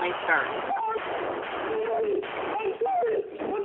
definitely started.